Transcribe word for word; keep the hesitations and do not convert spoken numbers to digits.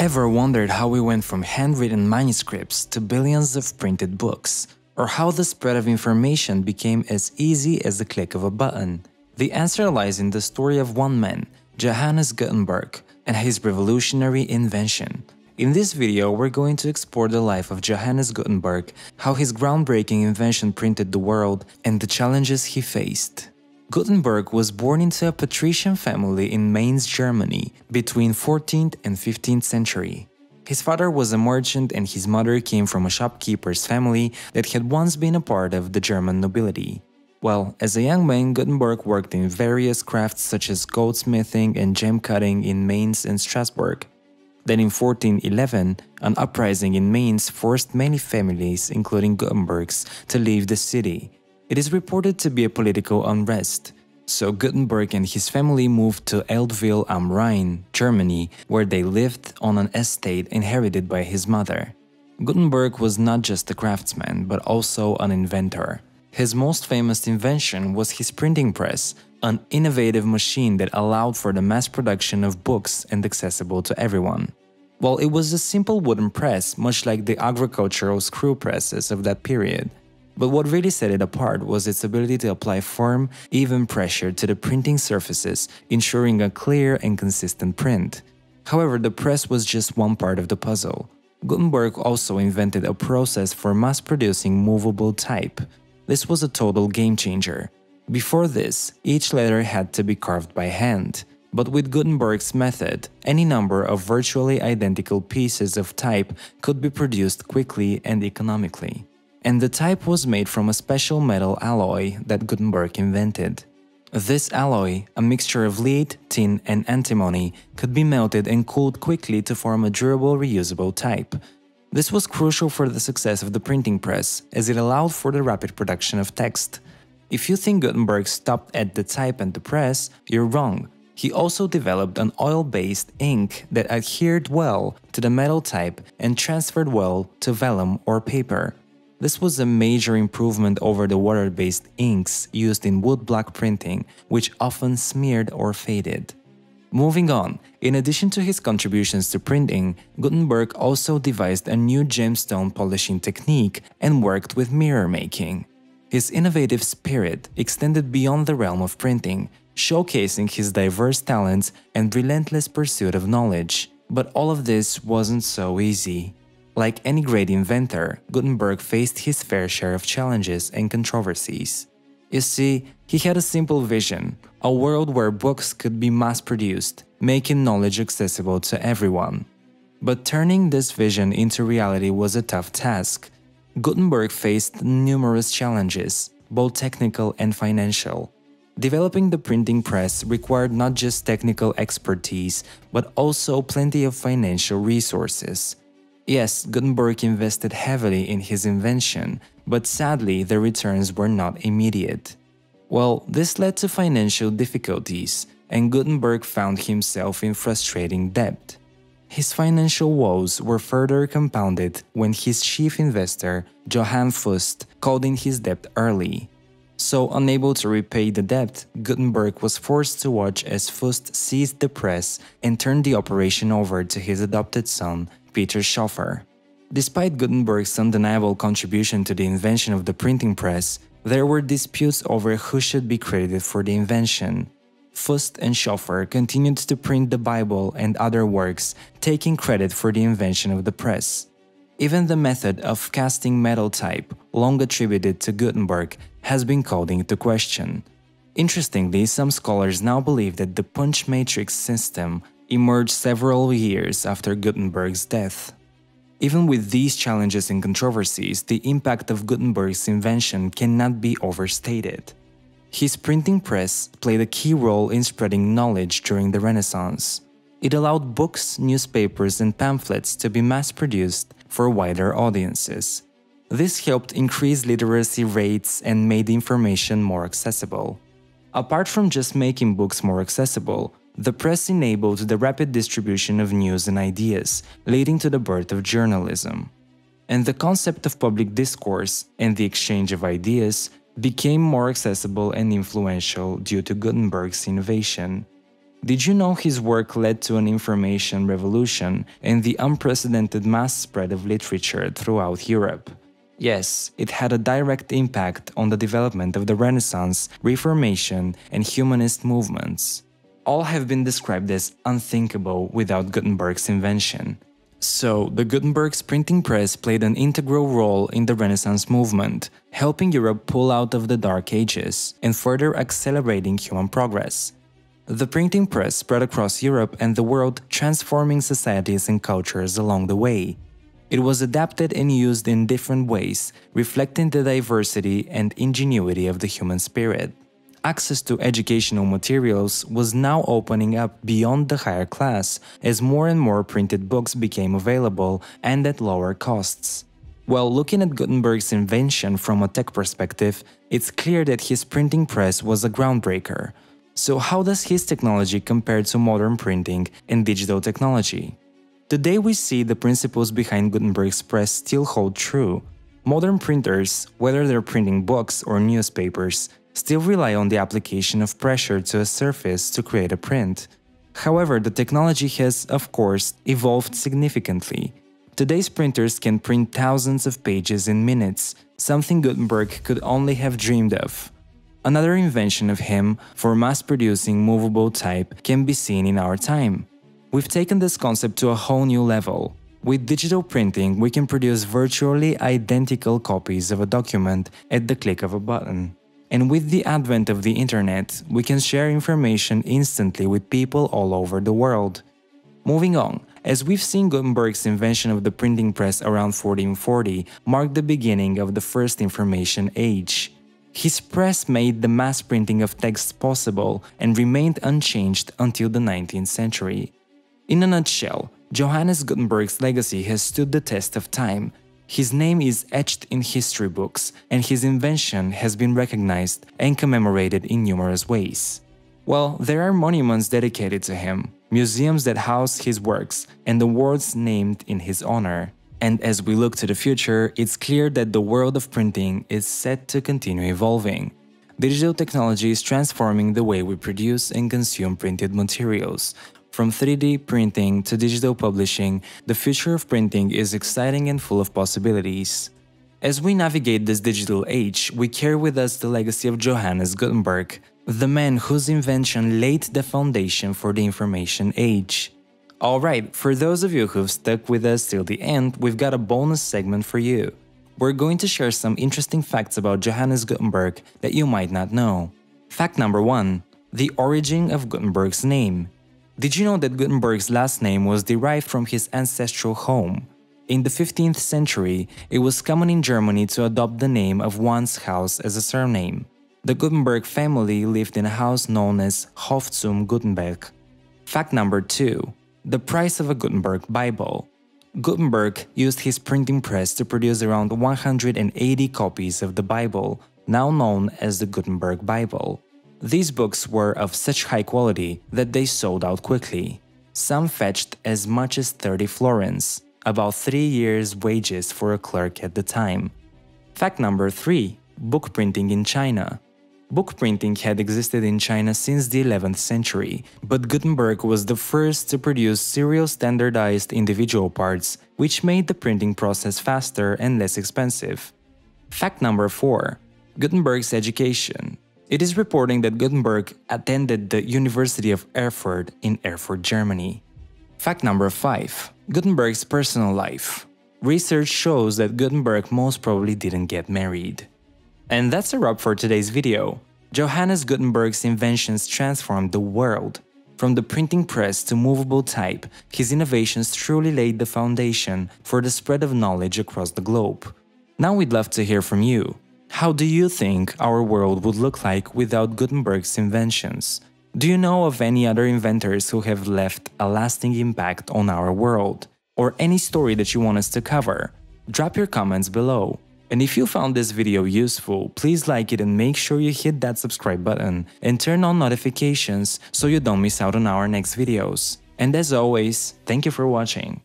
Ever wondered how we went from handwritten manuscripts to billions of printed books? Or how the spread of information became as easy as the click of a button? The answer lies in the story of one man, Johannes Gutenberg, and his revolutionary invention. In this video, we're going to explore the life of Johannes Gutenberg, how his groundbreaking invention printed the world, and the challenges he faced. Gutenberg was born into a patrician family in Mainz, Germany, between fourteenth and fifteenth century. His father was a merchant and his mother came from a shopkeeper's family that had once been a part of the German nobility. Well, as a young man, Gutenberg worked in various crafts such as goldsmithing and gem cutting in Mainz and Strasbourg. Then in fourteen eleven, an uprising in Mainz forced many families, including Gutenberg's, to leave the city. It is reported to be a political unrest, so Gutenberg and his family moved to Eltville am Rhein, Germany, where they lived on an estate inherited by his mother. Gutenberg was not just a craftsman, but also an inventor. His most famous invention was his printing press, an innovative machine that allowed for the mass production of books and accessible to everyone. While it was a simple wooden press, much like the agricultural screw presses of that period, but what really set it apart was its ability to apply firm, even pressure to the printing surfaces, ensuring a clear and consistent print. However, the press was just one part of the puzzle. Gutenberg also invented a process for mass-producing movable type. This was a total game-changer. Before this, each letter had to be carved by hand. But with Gutenberg's method, any number of virtually identical pieces of type could be produced quickly and economically. And the type was made from a special metal alloy that Gutenberg invented. This alloy, a mixture of lead, tin, and antimony, could be melted and cooled quickly to form a durable, reusable type. This was crucial for the success of the printing press, as it allowed for the rapid production of text. If you think Gutenberg stopped at the type and the press, you're wrong. He also developed an oil-based ink that adhered well to the metal type and transferred well to vellum or paper. This was a major improvement over the water-based inks used in woodblock printing, which often smeared or faded. Moving on, in addition to his contributions to printing, Gutenberg also devised a new gemstone polishing technique and worked with mirror making. His innovative spirit extended beyond the realm of printing, showcasing his diverse talents and relentless pursuit of knowledge. But all of this wasn't so easy. Like any great inventor, Gutenberg faced his fair share of challenges and controversies. You see, he had a simple vision, a world where books could be mass-produced, making knowledge accessible to everyone. But turning this vision into reality was a tough task. Gutenberg faced numerous challenges, both technical and financial. Developing the printing press required not just technical expertise, but also plenty of financial resources. Yes, Gutenberg invested heavily in his invention, but sadly the returns were not immediate. Well, this led to financial difficulties, and Gutenberg found himself in frustrating debt. His financial woes were further compounded when his chief investor, Johann Fust, called in his debt early. So, unable to repay the debt, Gutenberg was forced to watch as Fust seized the press and turned the operation over to his adopted son, Peter Schoeffer. Despite Gutenberg's undeniable contribution to the invention of the printing press, there were disputes over who should be credited for the invention. Fust and Schoeffer continued to print the Bible and other works, taking credit for the invention of the press. Even the method of casting metal type, long attributed to Gutenberg, has been called into question. Interestingly, some scholars now believe that the punch matrix system emerged several years after Gutenberg's death. Even with these challenges and controversies, the impact of Gutenberg's invention cannot be overstated. His printing press played a key role in spreading knowledge during the Renaissance. It allowed books, newspapers, and pamphlets to be mass-produced for wider audiences. This helped increase literacy rates and made information more accessible. Apart from just making books more accessible, the press enabled the rapid distribution of news and ideas, leading to the birth of journalism. And the concept of public discourse and the exchange of ideas became more accessible and influential due to Gutenberg's innovation. Did you know his work led to an information revolution and the unprecedented mass spread of literature throughout Europe? Yes, it had a direct impact on the development of the Renaissance, Reformation, and humanist movements. All have been described as unthinkable without Gutenberg's invention. So, the Gutenberg's printing press played an integral role in the Renaissance movement, helping Europe pull out of the Dark Ages and further accelerating human progress. The printing press spread across Europe and the world, transforming societies and cultures along the way. It was adapted and used in different ways, reflecting the diversity and ingenuity of the human spirit. Access to educational materials was now opening up beyond the higher class, as more and more printed books became available and at lower costs. While looking at Gutenberg's invention from a tech perspective, it's clear that his printing press was a groundbreaker. So how does his technology compare to modern printing and digital technology? Today we see the principles behind Gutenberg's press still hold true. Modern printers, whether they're printing books or newspapers, still rely on the application of pressure to a surface to create a print. However, the technology has, of course, evolved significantly. Today's printers can print thousands of pages in minutes, something Gutenberg could only have dreamed of. Another invention of him for mass-producing movable type can be seen in our time. We've taken this concept to a whole new level. With digital printing, we can produce virtually identical copies of a document at the click of a button. And with the advent of the internet, we can share information instantly with people all over the world. Moving on, as we've seen, Gutenberg's invention of the printing press around fourteen forty marked the beginning of the first information age. His press made the mass printing of texts possible and remained unchanged until the nineteenth century. In a nutshell, Johannes Gutenberg's legacy has stood the test of time. His name is etched in history books, and his invention has been recognized and commemorated in numerous ways. Well, there are monuments dedicated to him, museums that house his works, and awards named in his honor. And as we look to the future, it's clear that the world of printing is set to continue evolving. Digital technology is transforming the way we produce and consume printed materials. From three D printing to digital publishing, the future of printing is exciting and full of possibilities. As we navigate this digital age, we carry with us the legacy of Johannes Gutenberg, the man whose invention laid the foundation for the information age. Alright, for those of you who've stuck with us till the end, we've got a bonus segment for you. We're going to share some interesting facts about Johannes Gutenberg that you might not know. Fact number one. The origin of Gutenberg's name. Did you know that Gutenberg's last name was derived from his ancestral home? In the fifteenth century, it was common in Germany to adopt the name of one's house as a surname. The Gutenberg family lived in a house known as Hof zum Gutenberg. Fact number two. The price of a Gutenberg Bible. Gutenberg used his printing press to produce around one hundred eighty copies of the Bible, now known as the Gutenberg Bible. These books were of such high quality that they sold out quickly. Some fetched as much as thirty florins, about three years' wages for a clerk at the time. Fact number three. Book printing in China. Book printing had existed in China since the eleventh century, but Gutenberg was the first to produce serial standardized individual parts, which made the printing process faster and less expensive. Fact number four. Gutenberg's education. It is reporting that Gutenberg attended the University of Erfurt in Erfurt, Germany. Fact number five. Gutenberg's personal life. Research shows that Gutenberg most probably didn't get married. And that's a wrap for today's video. Johannes Gutenberg's inventions transformed the world. From the printing press to movable type, his innovations truly laid the foundation for the spread of knowledge across the globe. Now we'd love to hear from you. How do you think our world would look like without Gutenberg's inventions? Do you know of any other inventors who have left a lasting impact on our world? Or any story that you want us to cover? Drop your comments below. And if you found this video useful, please like it and make sure you hit that subscribe button and turn on notifications so you don't miss out on our next videos. And as always, thank you for watching.